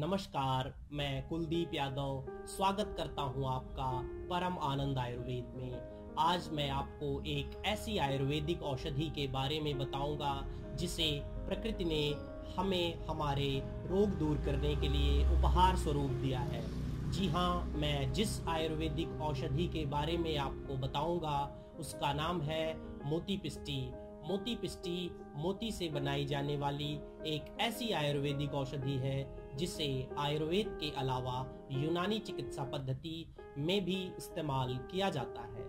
नमस्कार, मैं कुलदीप यादव स्वागत करता हूं आपका परम आनंद आयुर्वेद में। आज मैं आपको एक ऐसी आयुर्वेदिक औषधि के बारे में बताऊंगा जिसे प्रकृति ने हमें हमारे रोग दूर करने के लिए उपहार स्वरूप दिया है। जी हाँ, मैं जिस आयुर्वेदिक औषधि के बारे में आपको बताऊंगा उसका नाम है मोती पिष्टी। मोती पिष्टी मोती से बनाई जाने वाली एक ऐसी आयुर्वेदिक औषधि है जिसे आयुर्वेद के अलावा यूनानी चिकित्सा पद्धति में भी इस्तेमाल किया जाता है।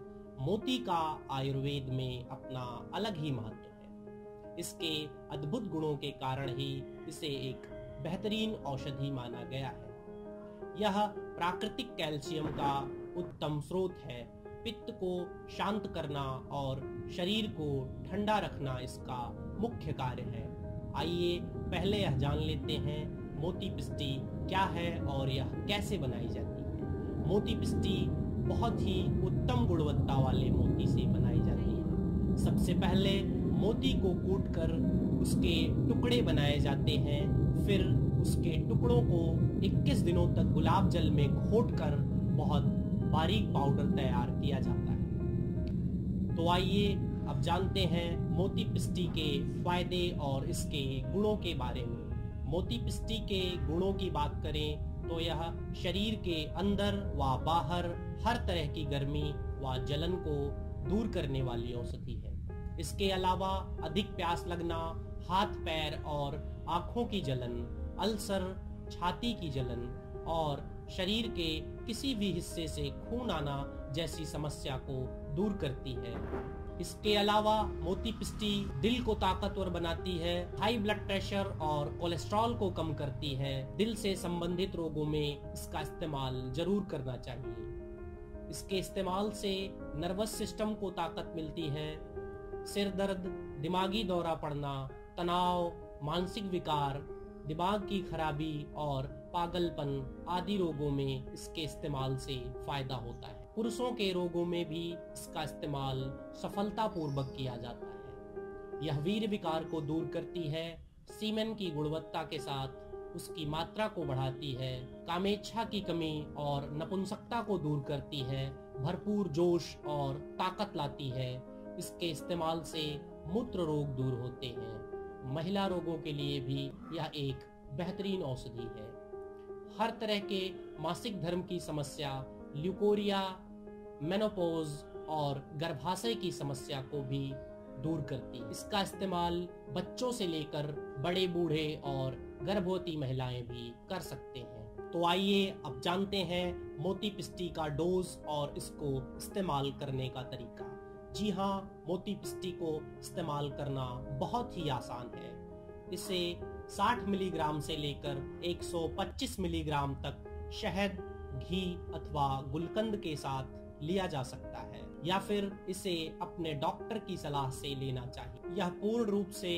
मोती का आयुर्वेद में अपना अलग ही महत्व है। इसके अद्भुत गुणों के कारण ही इसे एक बेहतरीन औषधि माना गया है। यह प्राकृतिक कैल्शियम का उत्तम स्रोत है। पित्त को शांत करना और शरीर को ठंडा रखना इसका मुख्य कार्य है। आइए पहले यह जान लेते हैं मोती पिष्टी क्या है और यह कैसे बनाई जाती है। मोती पिष्टी बहुत ही उत्तम गुणवत्ता वाले मोती से बनाई जाती है। सबसे पहले मोती को कूटकर उसके टुकड़े बनाए जाते हैं। फिर उसके टुकड़ों को 21 दिनों तक गुलाब जल में घोटकर बहुत बारीक पाउडर तैयार किया जाता है। तो आइए अब जानते हैं मोती पिष्टी के फायदे और इसके गुणों के बारे में। मोती पिष्टी के गुणों की बात करें तो यह शरीर के अंदर व बाहर हर तरह की गर्मी व जलन को दूर करने वाली औषधि है। इसके अलावा अधिक प्यास लगना, हाथ पैर और आँखों की जलन, अल्सर, छाती की जलन और शरीर के किसी भी हिस्से से खून आना जैसी समस्या को दूर करती है। इसके अलावा मोती पिष्टी दिल को ताकतवर बनाती है, हाई ब्लड प्रेशर और कोलेस्ट्रॉल को कम करती है। दिल से संबंधित रोगों में इसका इस्तेमाल जरूर करना चाहिए। इसके इस्तेमाल से नर्वस सिस्टम को ताकत मिलती है। सिर दर्द, दिमागी दौरा पड़ना, तनाव, मानसिक विकार, दिमाग की खराबी और पागलपन आदि रोगों में इसके इस्तेमाल से फायदा होता है। पुरुषों के रोगों में भी इसका इस्तेमाल सफलतापूर्वक किया जाता है। यह वीर्य विकार को दूर करती है, सीमेन की गुणवत्ता के साथ उसकी मात्रा को बढ़ाती है, कामेच्छा की कमी और नपुंसकता को दूर करती है, भरपूर जोश और ताकत लाती है। इसके इस्तेमाल से मूत्र रोग दूर होते हैं। महिला रोगों के लिए भी यह एक बेहतरीन औषधि है। हर तरह के मासिक धर्म की समस्या, ल्यूकोरिया, मेनोपॉज और गर्भाशय की समस्या को भी दूर करती है। इसका इस्तेमाल बच्चों से लेकर बड़े बूढ़े और गर्भवती महिलाएं भी कर सकते हैं। तो आइए अब जानते हैं मोती पिष्टी का डोज और इसको इस्तेमाल करने का तरीका। जी हाँ, मोती पिष्टी को इस्तेमाल करना बहुत ही आसान है। इसे 60 मिलीग्राम से लेकर 125 मिलीग्राम तक शहद, घी अथवा गुलकंद के साथ लिया जा सकता है या फिर इसे अपने डॉक्टर की सलाह से लेना चाहिए। यह पूर्ण रूप से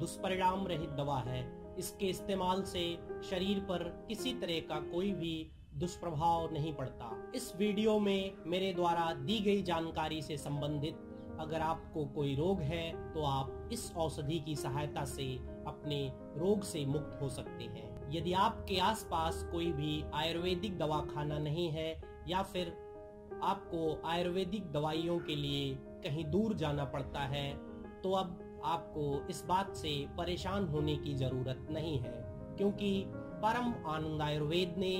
दुष्परिणाम रहित दवा है। इसके इस्तेमाल से शरीर पर किसी तरह का कोई भी दुष्प्रभाव नहीं पड़ता। इस वीडियो में मेरे द्वारा दी गई जानकारी से संबंधित अगर आपको कोई रोग है तो आप इस औषधि की सहायता से अपने रोग से मुक्त हो सकते हैं। यदि आपके आसपास कोई भी आयुर्वेदिक दवाखाना नहीं है या फिर आपको आयुर्वेदिक दवाइयों के लिए कहीं दूर जाना पड़ता है तो अब आपको इस बात से परेशान होने की जरूरत नहीं है, क्योंकि परम आनंद आयुर्वेद ने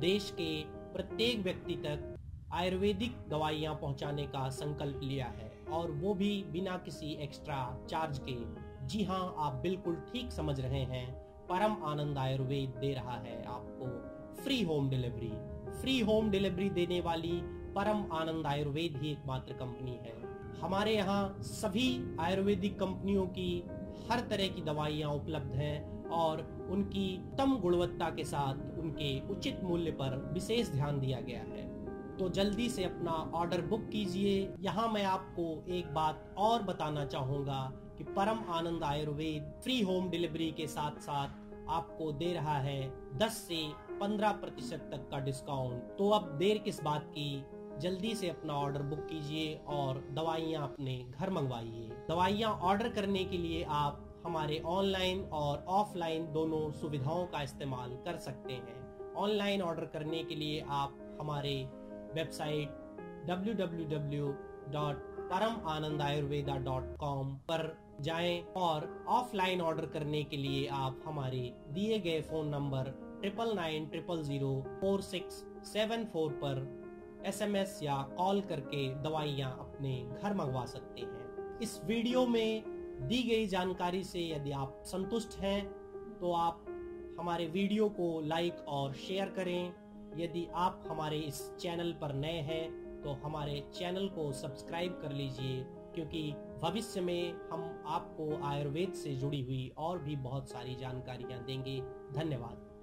देश के प्रत्येक व्यक्ति तक आयुर्वेदिक दवाइयां पहुंचाने का संकल्प लिया है, और वो भी बिना किसी एक्स्ट्रा चार्ज के। जी हाँ, आप बिल्कुल ठीक समझ रहे हैं, परम आनंद आयुर्वेद दे रहा है आपको free home delivery. Free home delivery देने वाली परम आनंद आयुर्वेद ही एकमात्र कंपनी है। हमारे यहाँ सभी आयुर्वेदिक कंपनियों की हर तरह की दवाइयाँ उपलब्ध हैं और उनकी उत्तम गुणवत्ता के साथ उनके उचित मूल्य पर विशेष ध्यान दिया गया है। तो जल्दी से अपना ऑर्डर बुक कीजिए। यहाँ मैं आपको एक बात और बताना चाहूँगा कि Param Anand Ayurved free home delivery के साथ साथ आपको दे रहा है 10 से 15% तक का डिस्काउंट। तो अब देर किस बात की, जल्दी से अपना ऑर्डर बुक कीजिए और दवाइयाँ अपने घर मंगवाइए। दवाइयाँ ऑर्डर करने के लिए आप हमारे ऑनलाइन और ऑफलाइन दोनों सुविधाओं का इस्तेमाल कर सकते हैं। ऑनलाइन ऑर्डर करने के लिए आप हमारे वेबसाइट www.paramaanandayurveda.com पर जाएं और ऑफलाइन ऑर्डर करने के लिए आप हमारे दिए गए फोन नंबर 99900467 पर SMS या कॉल करके दवाइयाँ अपने घर मंगवा सकते हैं। इस वीडियो में दी गई जानकारी से यदि आप संतुष्ट हैं तो आप हमारे वीडियो को लाइक और शेयर करें। यदि आप हमारे इस चैनल पर नए हैं तो हमारे चैनल को सब्सक्राइब कर लीजिए, क्योंकि भविष्य में हम आपको आयुर्वेद से जुड़ी हुई और भी बहुत सारी जानकारियाँ देंगे। धन्यवाद।